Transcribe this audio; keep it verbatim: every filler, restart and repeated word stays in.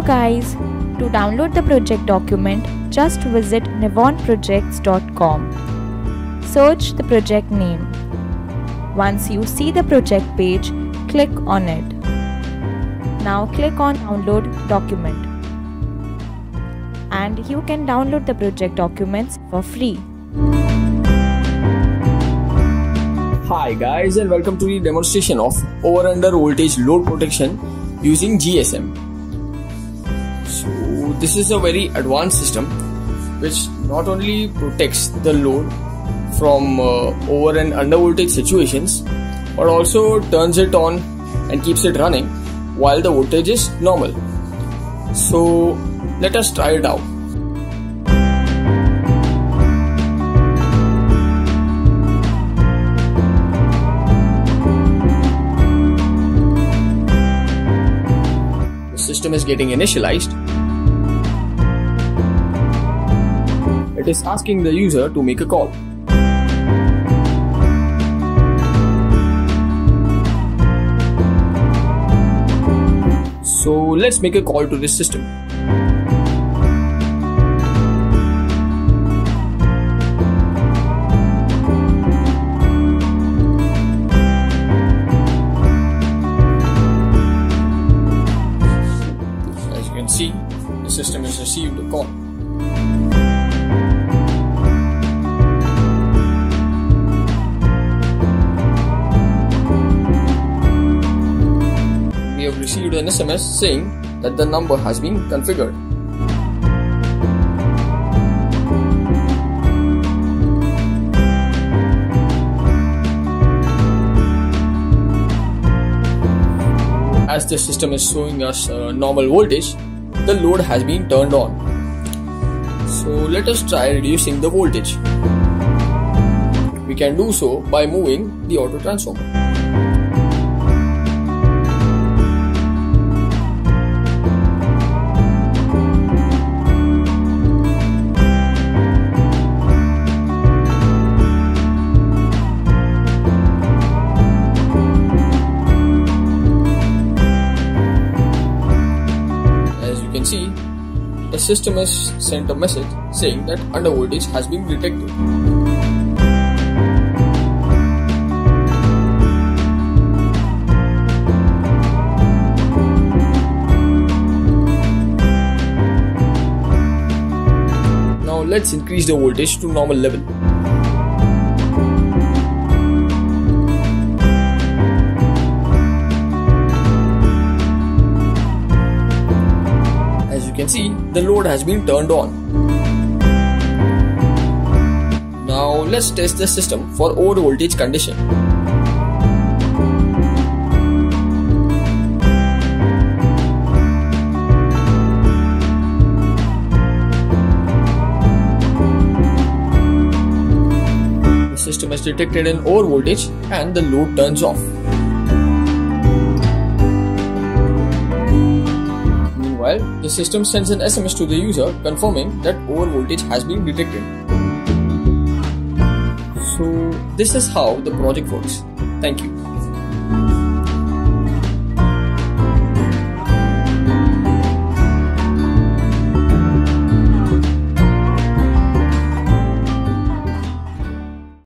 So guys, to download the project document, just visit nevon projects dot com. Search the project name. Once you see the project page, click on it. Now click on Download Document. And you can download the project documents for free. Hi guys, and welcome to the demonstration of over-under voltage load protection using G S M. So this is a very advanced system which not only protects the load from uh, over and under voltage situations, but also turns it on and keeps it running while the voltage is normal. So let us try it out. System is getting initialized. It is asking the user to make a call. So let's make a call to this system. See, the system has received a call. We have received an S M S saying that the number has been configured. As the system is showing us uh, normal voltage, the load has been turned on. So let us try reducing the voltage. We can do so by moving the auto transformer. See, the system has sent a message saying that under voltage has been detected. Now let's increase the voltage to normal level. Can see the load has been turned on. Now let's test the system for over voltage condition. The system has detected an over voltage and the load turns off. The system sends an S M S to the user confirming that over voltage has been detected. So this is how the project works. Thank you.